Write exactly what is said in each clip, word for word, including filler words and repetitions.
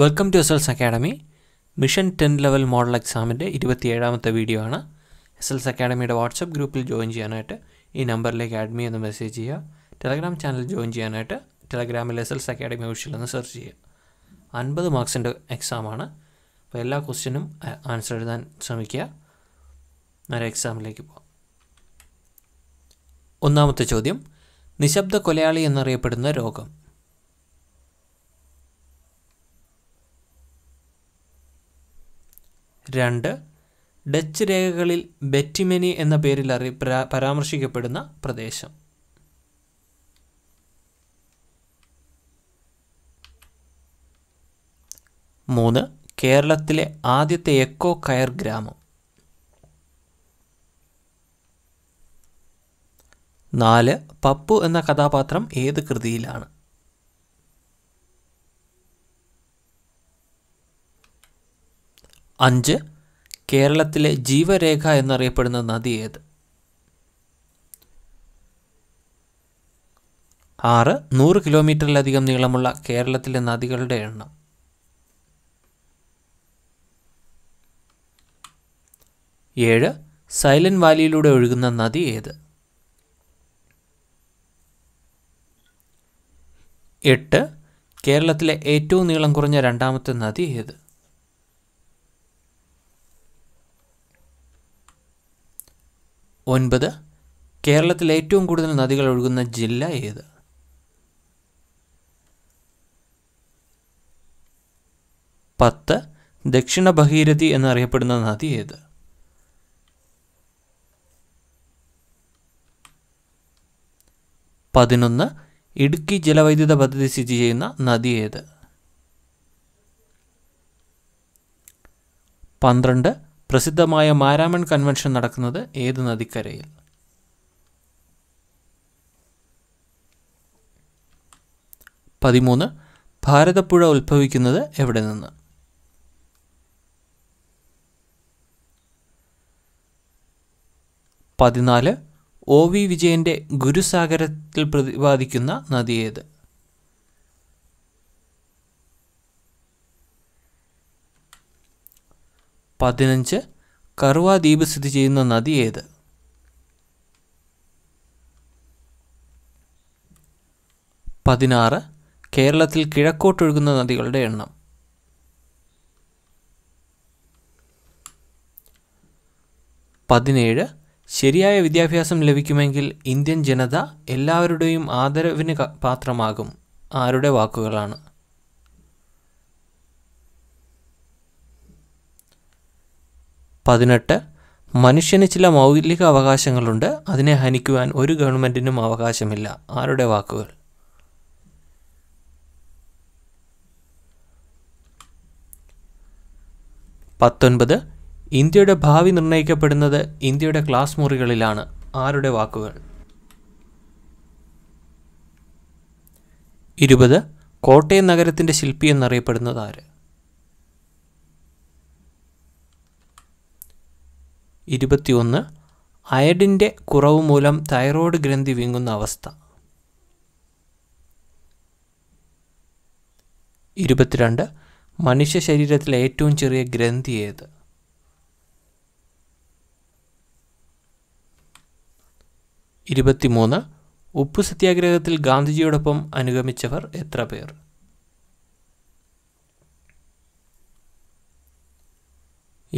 Welcome to S L's Academy. Mission ten level model exam inde twenty-seventh video aanu. S L's Academy ide WhatsApp group il join cheyanayittu ee number like add me ennu message cheya. Telegram channel join cheyanayittu Telegram il S L's Academy official ennu search cheya. fifty marks inde exam aanu. Appo ella question um answer eduthan sramikka. Nare exam like po. ഒന്നാമത്തെ ചോദ്യം നിശബ്ദ കൊലയാളി എന്നറിയപ്പെടുന്ന രോഗം. രണ്ട് Dutch രേഖകളിൽ ബെറ്റിമെനി എന്ന പേരിൽ അറി പരാമർശിക്കപ്പെടുന്ന പ്രദേശം. മൂന്ന് കേരളത്തിലെ ആദ്യത്തെ എക്കോ കയർ ഗ്രാമം. നാല് പപ്പു എന്ന കഥാപാത്രം ഏത് കൃതിയിലാണ്? അഞ്ച് കേരളത്തിലെ ജീവരേഖ എന്നറിയപ്പെടുന്ന നദി ഏത്? ആറ് നൂറ് കിലോമീറ്ററിലധികം നീളമുള്ള കേരളത്തിലെ നദികളുടെ എണ്ണം. ഏഴ് സൈലന്റ് വാലിയിലൂടെ ഒഴുകുന്ന നദി ഏത്? എട്ട് കേരളത്തിലെ ഏറ്റവും നീളം കുറഞ്ഞ രണ്ടാമത്തെ നദി ഏത്? ഒൻപത് കേരളത്തിലെ ഏറ്റവും കൂടുതൽ നദികൾ ഒഴുകുന്ന ജില്ല ഏത്? പത്ത് ദക്ഷിണ ഭഗീരഥി എന്നറിയപ്പെടുന്ന നദി ഏത്? പതിനൊന്ന് ഇടുക്കി ജലവൈദ്യുത പദ്ധതി സ്ഥിതി ചെയ്യുന്ന നദി ഏത്? പന്ത്രണ്ട് പ്രസിദ്ധമായ മാരാമൺ കൺവെൻഷൻ നടക്കുന്നത് ഏത് നദിക്കരയിൽ? പതിമൂന്ന് ഭാരതപ്പുഴ ഉത്ഭവിക്കുന്നത് എവിടെ നിന്ന്? പതിനാല് ഒ വി വിജയന്റെ ഗുരുസാഗരത്തിൽ പ്രതിപാദിക്കുന്ന നദി ഏത്? പതിനഞ്ച് കർവാ ദ്വീപ് സ്ഥിതി ചെയ്യുന്ന നദി ഏത്? പതിനാറ് കേരളത്തിൽ കിഴക്കോട്ടൊഴുകുന്ന നദികളുടെ എണ്ണം. പതിനേഴ് ശരിയായ വിദ്യാഭ്യാസം ലഭിക്കുമെങ്കിൽ ഇന്ത്യൻ ജനത എല്ലാവരുടെയും ആദരവിന് പാത്രമാകും. ആരുടെ വാക്കുകളാണ്? പതിനെട്ട് മനുഷ്യന് ചില മൗലിക അവകാശങ്ങളുണ്ട്, അതിനെ ഹനിക്കുവാൻ ഒരു ഗവൺമെൻറ്റിനും അവകാശമില്ല. ആരുടെ വാക്കുകൾ? പത്തൊൻപത് ഇന്ത്യയുടെ ഭാവി നിർണ്ണയിക്കപ്പെടുന്നത് ഇന്ത്യയുടെ ക്ലാസ് മുറികളിലാണ്. ആരുടെ വാക്കുകൾ? ഇരുപത് കോട്ടയം നഗരത്തിൻ്റെ ശില്പി എന്നറിയപ്പെടുന്നത് ആര്? ഇരുപത്തിയൊന്ന് അയഡിൻ്റെ കുറവ് മൂലം തൈറോയ്ഡ് ഗ്രന്ഥി വീങ്ങുന്ന അവസ്ഥ. ഇരുപത്തിരണ്ട് മനുഷ്യ ശരീരത്തിലെ ഏറ്റവും ചെറിയ ഗ്രന്ഥി ഏത്? ഇരുപത്തിമൂന്ന് ഉപ്പു സത്യാഗ്രഹത്തിൽ ഗാന്ധിജിയോടൊപ്പം അനുഗമിച്ചവർ എത്ര പേർ?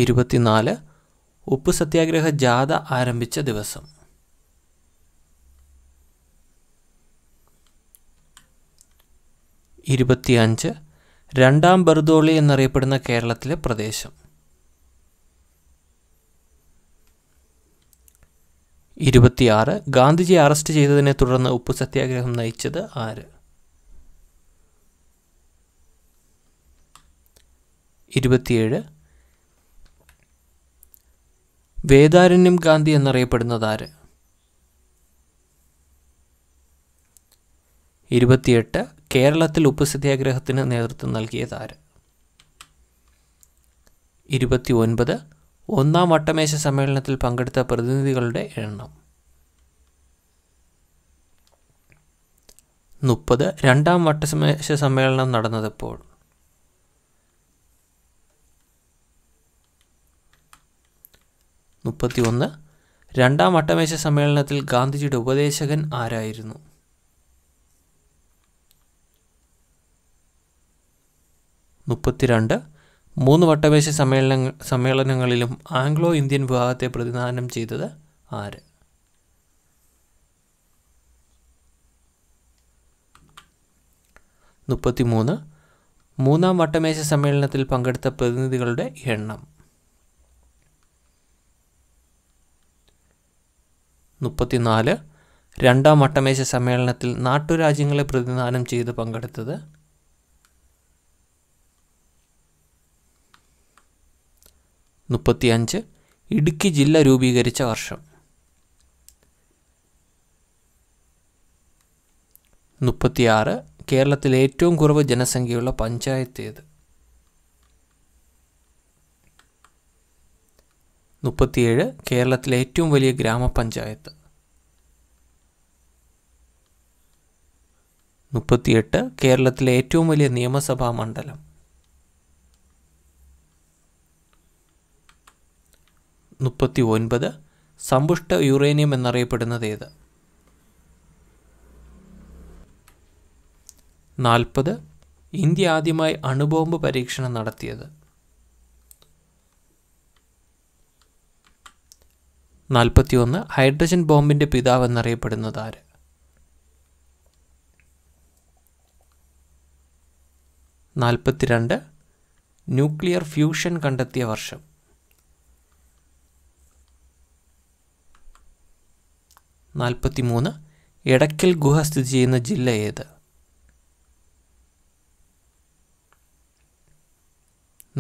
ഇരുപത്തിനാല് ഉപ്പു സത്യാഗ്രഹ ജാഥ ആരംഭിച്ച ദിവസം. ഇരുപത്തിയഞ്ച് രണ്ടാം ബർദോളി എന്നറിയപ്പെടുന്ന കേരളത്തിലെ പ്രദേശം. ഇരുപത്തിയാറ് ഗാന്ധിജിയെ അറസ്റ്റ് ചെയ്തതിനെ തുടർന്ന് ഉപ്പു സത്യാഗ്രഹം നയിച്ചത് ആര്? ഇരുപത്തിയേഴ് വേദാരണ്യം ഗാന്ധി എന്നറിയപ്പെടുന്നത് ആര്? ഇരുപത്തിയെട്ട് കേരളത്തിൽ ഉപ്പു സത്യാഗ്രഹത്തിന് നേതൃത്വം നൽകിയത് ആര്? ഇരുപത്തി ഒൻപത് ഒന്നാം വട്ടമേശ സമ്മേളനത്തിൽ പങ്കെടുത്ത പ്രതിനിധികളുടെ എണ്ണം. മുപ്പത് രണ്ടാം വട്ടമേശ സമ്മേളനം നടന്നതെപ്പോൾ? മുപ്പത്തിയൊന്ന് രണ്ടാം വട്ടമേശ സമ്മേളനത്തിൽ ഗാന്ധിജിയുടെ ഉപദേശകൻ ആരായിരുന്നു? മുപ്പത്തിരണ്ട് മൂന്ന് വട്ടമേശ സമ്മേളന സമ്മേളനങ്ങളിലും ആംഗ്ലോ ഇന്ത്യൻ വിഭാഗത്തെ പ്രതിനിധാനം ചെയ്തത് ആര്? മുപ്പത്തിമൂന്ന് മൂന്നാം വട്ടമേശ സമ്മേളനത്തിൽ പങ്കെടുത്ത പ്രതിനിധികളുടെ എണ്ണം. മുപ്പത്തിനാല് രണ്ടാം വട്ടമേശ സമ്മേളനത്തിൽ നാട്ടുരാജ്യങ്ങളെ പ്രതിനിധാനം ചെയ്ത് പങ്കെടുത്തത്. മുപ്പത്തിയഞ്ച് ഇടുക്കി ജില്ല രൂപീകരിച്ച വർഷം. മുപ്പത്തിയാറ് കേരളത്തിലെ ഏറ്റവും കുറവ് ജനസംഖ്യയുള്ള പഞ്ചായത്ത് ഏത്? മുപ്പത്തിയേഴ് കേരളത്തിലെ ഏറ്റവും വലിയ ഗ്രാമപഞ്ചായത്ത്. മുപ്പത്തിയെട്ട് കേരളത്തിലെ ഏറ്റവും വലിയ നിയമസഭാ മണ്ഡലം. മുപ്പത്തി ഒൻപത് സമ്പുഷ്ട യുറേനിയം എന്നറിയപ്പെടുന്നത് ഏത്? നാൽപ്പത് ഇന്ത്യ ആദ്യമായി അണുബോംബ് പരീക്ഷണം നടത്തിയത്. നാൽപ്പത്തിയൊന്ന് ഹൈഡ്രജൻ ബോംബിൻ്റെ പിതാവ് എന്നറിയപ്പെടുന്നത് ആര്? നാൽപ്പത്തിരണ്ട് ന്യൂക്ലിയർ ഫ്യൂഷൻ കണ്ടെത്തിയ വർഷം. നാൽപ്പത്തിമൂന്ന് എടക്കൽ ഗുഹ സ്ഥിതി ചെയ്യുന്ന ജില്ല ഏത്?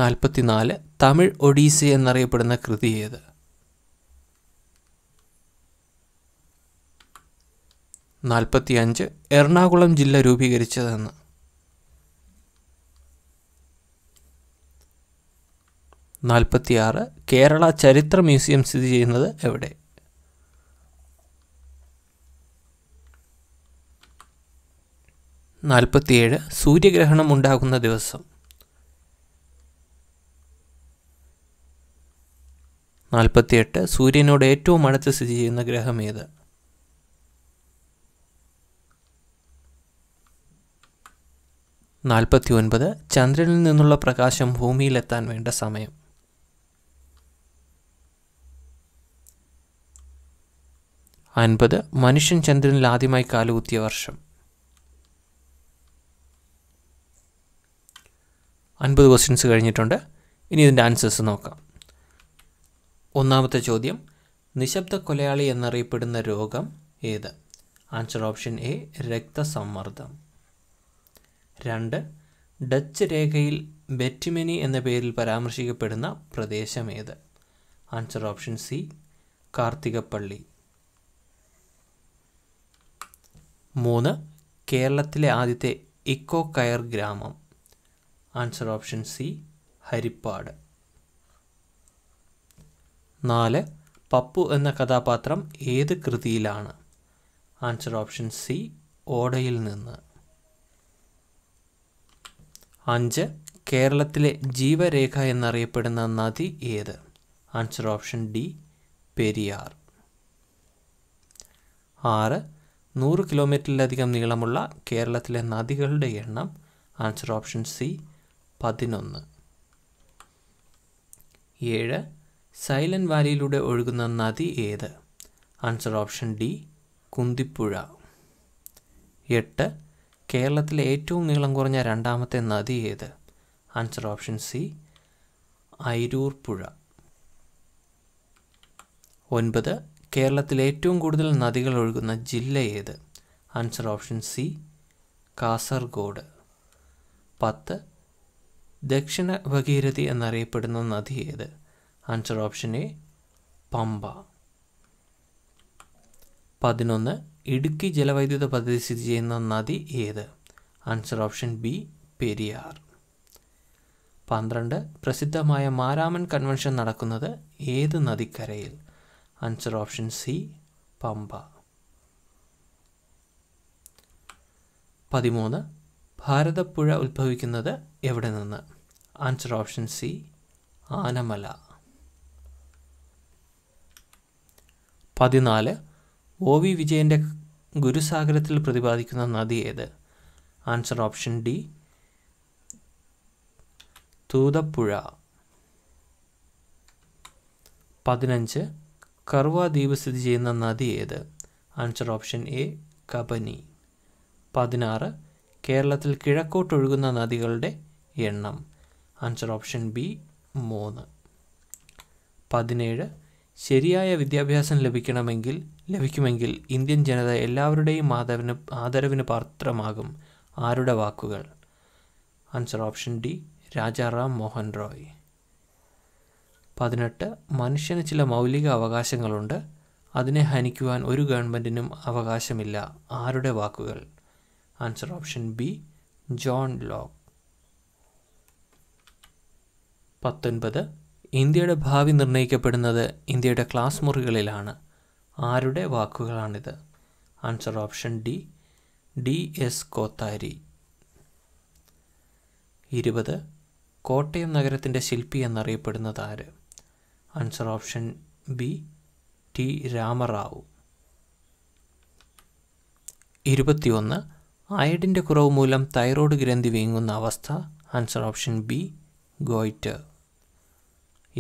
നാൽപ്പത്തിനാല് തമിഴ് ഒഡീസി എന്നറിയപ്പെടുന്ന കൃതി ഏത്? നാൽപ്പത്തിയഞ്ച് എറണാകുളം ജില്ല രൂപീകരിച്ചതെന്ന്. നാൽപ്പത്തിയാറ് കേരള ചരിത്ര മ്യൂസിയം സ്ഥിതി ചെയ്യുന്നത് എവിടെ? നാൽപ്പത്തിയേഴ് സൂര്യഗ്രഹണം ഉണ്ടാകുന്ന ദിവസം. നാൽപ്പത്തിയെട്ട് സൂര്യനോട് ഏറ്റവും അടുത്ത് സ്ഥിതി ചെയ്യുന്ന ഗ്രഹം ഏത്? നാൽപ്പത്തി ഒൻപത് ചന്ദ്രനിൽ നിന്നുള്ള പ്രകാശം ഭൂമിയിലെത്താൻ വേണ്ട സമയം. അൻപത് മനുഷ്യൻ ചന്ദ്രനിൽ ആദ്യമായി കാലുകുത്തിയ വർഷം. അൻപത് ക്വസ്റ്റ്യൻസ് കഴിഞ്ഞിട്ടുണ്ട്. ഇനി ഇതിൻ്റെ ആൻസേഴ്സ് നോക്കാം. ഒന്നാമത്തെ ചോദ്യം, നിശബ്ദ കൊലയാളി എന്നറിയപ്പെടുന്ന രോഗം ഏത്? ആൻസർ ഓപ്ഷൻ എ രക്തസമ്മർദ്ദം. രണ്ട്, ഡച്ച് രേഖയിൽ ബെറ്റിമെനി എന്ന പേരിൽ പരാമർശിക്കപ്പെടുന്ന പ്രദേശം ഏത്? Answer option C Karthikappally. മൂന്ന്, കേരളത്തിലെ ആദ്യത്തെ ഇക്കോ കയർ ഗ്രാമം. Answer option C Haripad. നാല്, പപ്പു എന്ന കഥാപാത്രം ഏത് കൃതിയിലാണ്? ആൻസർ ഓപ്ഷൻ സി ഓടയിൽ നിന്ന്. അഞ്ച്, കേരളത്തിലെ ജീവരേഖ എന്നറിയപ്പെടുന്ന നദി ഏത്? Answer option D Periyar. ആറ്, നൂറ് കിലോമീറ്ററിലധികം നീളമുള്ള കേരളത്തിലെ നദികളുടെ എണ്ണം. ആൻസർ ഓപ്ഷൻ സി പതിനൊന്ന്. ഏഴ്, സൈലന്റ് വാലിയിലൂടെ ഒഴുകുന്ന നദി ഏത്? Answer option D Kunthipuzha. എട്ട്, കേരളത്തിലെ ഏറ്റവും നീളം കുറഞ്ഞ രണ്ടാമത്തെ നദി ഏത്? ആൻസർ ഓപ്ഷൻ സി ഐരൂർ പുഴ. ഒൻപത്, കേരളത്തിലെ ഏറ്റവും കൂടുതൽ നദികൾ ഒഴുകുന്ന ജില്ല ഏത്? Answer option C Kasaragod. പത്ത്, ദക്ഷിണ ഭഗീരഥി എന്നറിയപ്പെടുന്ന നദി ഏത്? Answer option A Pampa. പതിനൊന്ന്, ഇടുക്കി ജലവൈദ്യുത പദ്ധതി സ്ഥിതി ചെയ്യുന്ന നദി ഏത്? Answer option B Periyar. പന്ത്രണ്ട്, പ്രസിദ്ധമായ മാരാമൻ കൺവെൻഷൻ നടക്കുന്നത് ഏത് നദിക്കരയിൽ? Answer option C Pampa. പതിമൂന്ന്, ഭാരതപ്പുഴ ഉത്ഭവിക്കുന്നത് എവിടെ നിന്ന്? Answer option C Anamala. പതിനാല് ഒ വി വിജയൻ്റെ ഗുരുസാഗരത്തിൽ പ്രതിപാദിക്കുന്ന നദി ഏത്? Answer option D Thoothapuzha. പതിനഞ്ച് കർവാ ദ്വീപ് സ്ഥിതി ചെയ്യുന്ന നദി ഏത്? Answer option A Kabani. പതിനാറ് കേരളത്തിൽ കിഴക്കോട്ടൊഴുകുന്ന നദികളുടെ എണ്ണം. ആൻസർ ഓപ്ഷൻ ബി മൂന്ന്. പതിനേഴ് ശരിയായ വിദ്യാഭ്യാസം ലഭിക്കണമെങ്കിൽ ലഭിക്കുമെങ്കിൽ ഇന്ത്യൻ ജനത എല്ലാവരുടെയും ആദരവിന് ആദരവിന് പാത്രമാകും. ആരുടെ വാക്കുകൾ? Answer option D Rajaram Mohan Roy. പതിനെട്ട് മനുഷ്യന് ചില മൗലിക അവകാശങ്ങളുണ്ട്, അതിനെ ഹനിക്കുവാൻ ഒരു ഗവൺമെൻറ്റിനും അവകാശമില്ല. ആരുടെ വാക്കുകൾ? Answer option B John Locke. പത്തൊൻപത് ഇന്ത്യയുടെ ഭാവി നിർണ്ണയിക്കപ്പെടുന്നത് ഇന്ത്യയുടെ ക്ലാസ് മുറികളിലാണ്. ആരുടെ വാക്കുകളാണിത്? Answer option D D S Kothari. ഇരുപത് കോട്ടയം നഗരത്തിൻ്റെ ശില്പി എന്നറിയപ്പെടുന്നത് ആര്? Answer option B T Ramarao. ഇരുപത്തിയൊന്ന് അയഡിൻ്റെ കുറവ് മൂലം തൈറോയ്ഡ് ഗ്രന്ഥി വീങ്ങുന്ന അവസ്ഥ. Answer option B goitre.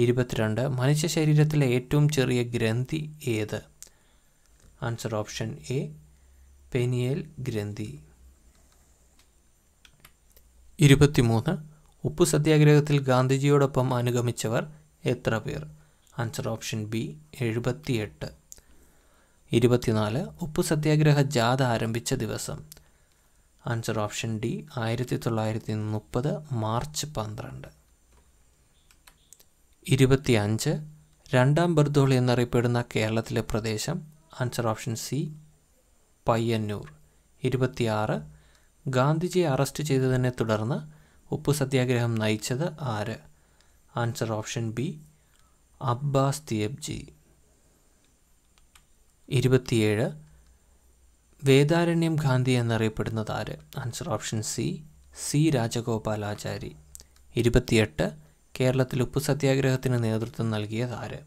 ഇരുപത്തിരണ്ട് മനുഷ്യ ശരീരത്തിലെ ഏറ്റവും ചെറിയ ഗ്രന്ഥി ഏത്? ആൻസർ ഓപ്ഷൻ എ പെനിയൽ ഗ്രന്ഥി. ഇരുപത്തിമൂന്ന് ഉപ്പു സത്യാഗ്രഹത്തിൽ ഗാന്ധിജിയോടൊപ്പം അനുഗമിച്ചവർ എത്ര പേർ? ആൻസർ ഓപ്ഷൻ ബി എഴുപത്തിയെട്ട്. ഇരുപത്തിനാല് ഉപ്പു സത്യാഗ്രഹ ജാഥ ആരംഭിച്ച ദിവസം. ആൻസർ ഓപ്ഷൻ ഡി ആയിരത്തി തൊള്ളായിരത്തി മുപ്പത് മാർച്ച് പന്ത്രണ്ട്. ഇരുപത്തിയഞ്ച് രണ്ടാം ബർദോളി എന്നറിയപ്പെടുന്ന കേരളത്തിലെ പ്രദേശം. Answer option C Payyanur. ഇരുപത്തിയാറ് ഗാന്ധിജിയെ അറസ്റ്റ് ചെയ്തതിനെ തുടർന്ന് ഉപ്പു സത്യാഗ്രഹം നയിച്ചത് ആര്? Answer option B Abbas Tyabji. ഇരുപത്തിയേഴ് വേദാരണ്യം ഗാന്ധി എന്നറിയപ്പെടുന്നത് ആര്? Answer option C C Rajagopalachari. ഇരുപത്തിയെട്ട് കേരളത്തിൽ ഉപ്പു സത്യാഗ്രഹത്തിന് നേതൃത്വം നൽകിയത് ആര്?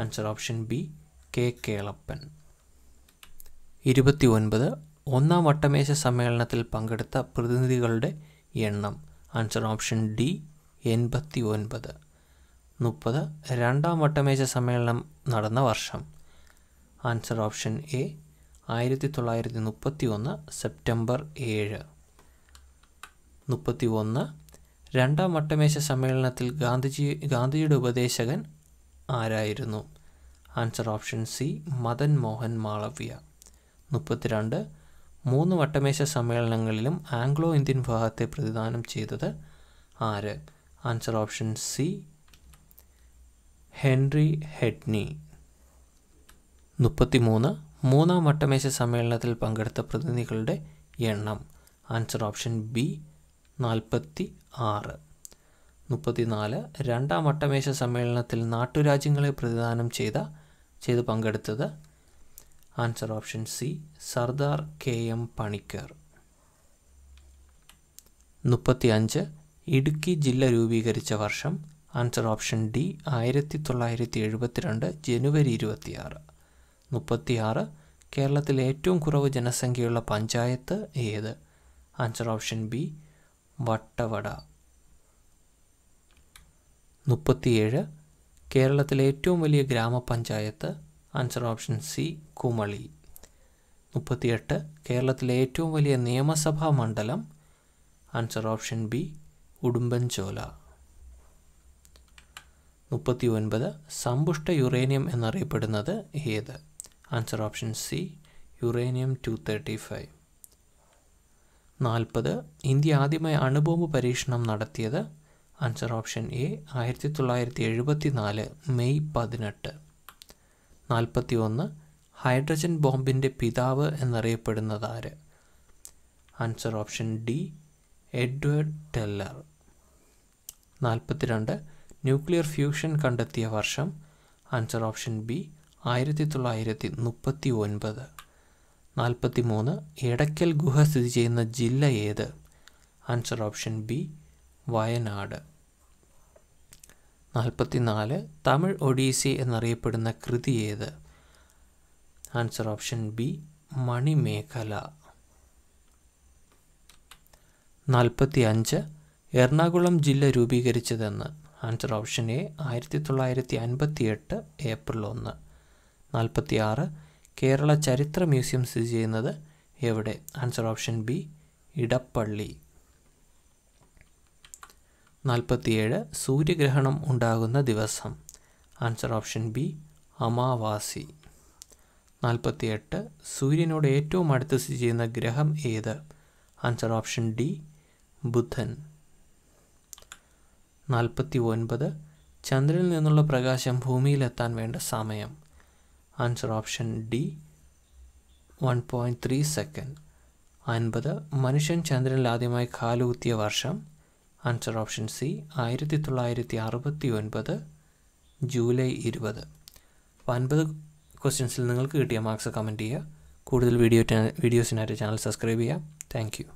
Answer option B K Kelappan. ഇരുപത്തി ഒൻപത് ഒന്നാം വട്ടമേശ സമ്മേളനത്തിൽ പങ്കെടുത്ത പ്രതിനിധികളുടെ എണ്ണം. ആൻസർ ഓപ്ഷൻ ഡി എൺപത്തി ഒൻപത്. മുപ്പത് രണ്ടാം വട്ടമേശ സമ്മേളനം നടന്ന വർഷം. ആൻസർ ഓപ്ഷൻ എ ആയിരത്തി തൊള്ളായിരത്തി മുപ്പത്തി ഒന്ന് സെപ്റ്റംബർ ഏഴ്. മുപ്പത്തി ഒന്ന് രണ്ടാം വട്ടമേശ സമ്മേളനത്തിൽ ഗാന്ധിജി ഗാന്ധിജിയുടെ ഉപദേശകൻ ആരായിരുന്നു? Answer option C Madan Mohan Malaviya. മുപ്പത്തിരണ്ട് മൂന്ന് വട്ടമേശ സമ്മേളനങ്ങളിലും ആംഗ്ലോ ഇന്ത്യൻ വിഭാഗത്തെ പ്രതിദാനം ചെയ്തത് ആര്? ആൻസർ ഓപ്ഷൻ സി ഹെൻറി ഹെഡ്നി. മുപ്പത്തിമൂന്ന് മൂന്നാം വട്ടമേശ സമ്മേളനത്തിൽ പങ്കെടുത്ത പ്രതിനിധികളുടെ എണ്ണം. ആൻസർ ഓപ്ഷൻ ബി നാൽപ്പത്തി ആറ്. മുപ്പത്തിനാല് രണ്ടാം വട്ടമേശ സമ്മേളനത്തിൽ നാട്ടുരാജ്യങ്ങളെ പ്രതിദാനം ചെയ്ത ചെയ്ത് പങ്കെടുത്തത്. Answer option C Sardar K M Panikkar. മുപ്പത്തിയഞ്ച് ഇടുക്കി ജില്ല രൂപീകരിച്ച വർഷം. ആൻസർ ഓപ്ഷൻ ഡി ആയിരത്തി തൊള്ളായിരത്തി എഴുപത്തിരണ്ട് ജനുവരി ഇരുപത്തിയാറ്. മുപ്പത്തിയാറ് കേരളത്തിൽ ഏറ്റവും കുറവ് ജനസംഖ്യയുള്ള പഞ്ചായത്ത് ഏത്? Answer option B Vattavada. മുപ്പത്തിയേഴ് കേരളത്തിലെ ഏറ്റവും വലിയ ഗ്രാമപഞ്ചായത്ത്. Answer option C Kumily. മുപ്പത്തിയെട്ട് കേരളത്തിലെ ഏറ്റവും വലിയ നിയമസഭാ മണ്ഡലം. Answer option B Udumbanchola. മുപ്പത്തി ഒൻപത് സമ്പുഷ്ട യുറേനിയം എന്നറിയപ്പെടുന്നത് ഏത്? Answer option C uranium two thirty five. നാൽപ്പത് ഇന്ത്യ ആദ്യമായി അണുബോംബ് പരീക്ഷണം നടത്തിയത്. ആൻസർ ഓപ്ഷൻ എ ആയിരത്തി തൊള്ളായിരത്തി എഴുപത്തി നാല് മെയ് പതിനെട്ട്. നാൽപ്പത്തി ഒന്ന് ഹൈഡ്രജൻ ബോംബിൻ്റെ പിതാവ് എന്നറിയപ്പെടുന്നത് ആര്? Answer option D Edward Teller. നാൽപ്പത്തിരണ്ട് ന്യൂക്ലിയർ ഫ്യൂഷൻ കണ്ടെത്തിയ വർഷം. ആൻസർ ഓപ്ഷൻ ബി ആയിരത്തി തൊള്ളായിരത്തി മുപ്പത്തി ഒൻപത്. നാൽപ്പത്തി മൂന്ന് എടയ്ക്കൽ ഗുഹ സ്ഥിതി ചെയ്യുന്ന ജില്ല ഏത്? Answer option B Wayanad. നാൽപ്പത്തിനാല് തമിഴ് ഒഡീസി എന്നറിയപ്പെടുന്ന കൃതി ഏത്? Answer option B Manimekalai. नापत्ति अंज एर्णाकुलम जिल രൂപീകരിച്ചതെന്ന് ആൻസർ ഓപ്ഷൻ എ ആയിരത്തി തൊള്ളായിരത്തി അൻപത്തി എട്ട് ഏപ്രിൽ ഒന്ന്. നാൽപ്പത്തി ആറ് കേരള ചരിത്ര മ്യൂസിയം സ്ഥിതി ചെയ്യുന്നത് എവിടെ? Answer option B Edappally. നാൽപ്പത്തി ഏഴ് സൂര്യഗ്രഹണം ഉണ്ടാകുന്ന ദിവസം? ആൻസർ ഓപ്ഷൻ ബി അമാവാസി. നാൽപ്പത്തി എട്ട് സൂര്യനോട് ഏറ്റവും അടുത്ത് സ്ഥിതി ചെയ്യുന്ന ഗ്രഹം ഏത്? ആൻസർ ഓപ്ഷൻ ഡി ബുധൻ. നാൽപ്പത്തി ഒൻപത് ചന്ദ്രനിൽ നിന്നുള്ള പ്രകാശം ഭൂമിയിലെത്താൻ വേണ്ട സമയം? Answer option D one point three second. അൻപത് മനുഷ്യൻ ചന്ദ്രനിൽ ആദ്യമായി കാലുകുത്തിയ വർഷം? ആൻസർ ഓപ്ഷൻ സി ആയിരത്തി തൊള്ളായിരത്തി അറുപത്തി ഒൻപത് ജൂലൈ ഇരുപത്. അപ്പോൾ അൻപത് ക്വസ്റ്റ്യൻസിൽ നിങ്ങൾക്ക് കിട്ടിയ മാർക്സ് കമൻറ്റ് ചെയ്യുക. കൂടുതൽ വീഡിയോ വീഡിയോസിനായിട്ട് ചാനൽ സബ്സ്ക്രൈബ് ചെയ്യുക. Thank U.